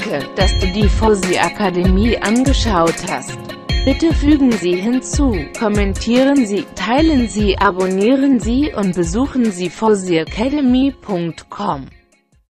Danke, dass du die Fawzi Academy angeschaut hast. Bitte fügen Sie hinzu, kommentieren Sie, teilen Sie, abonnieren Sie und besuchen Sie fawziacademy.com.